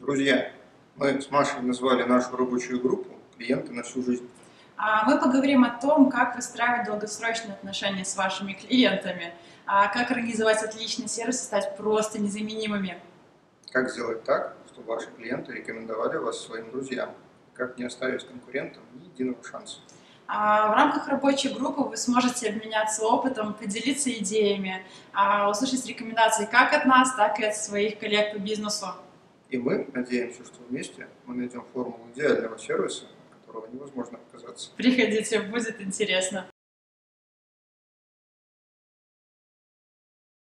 Друзья, мы с Машей назвали нашу рабочую группу «Клиенты на всю жизнь». Мы поговорим о том, как выстраивать долгосрочные отношения с вашими клиентами, как организовать отличный сервис и стать просто незаменимыми. Как сделать так, чтобы ваши клиенты рекомендовали вас своим друзьям, как не оставить конкурентам ни единого шанса. В рамках рабочей группы вы сможете обменяться опытом, поделиться идеями, услышать рекомендации как от нас, так и от своих коллег по бизнесу. И мы надеемся, что вместе мы найдем формулу идеального сервиса, от которого невозможно отказаться. Приходите, будет интересно.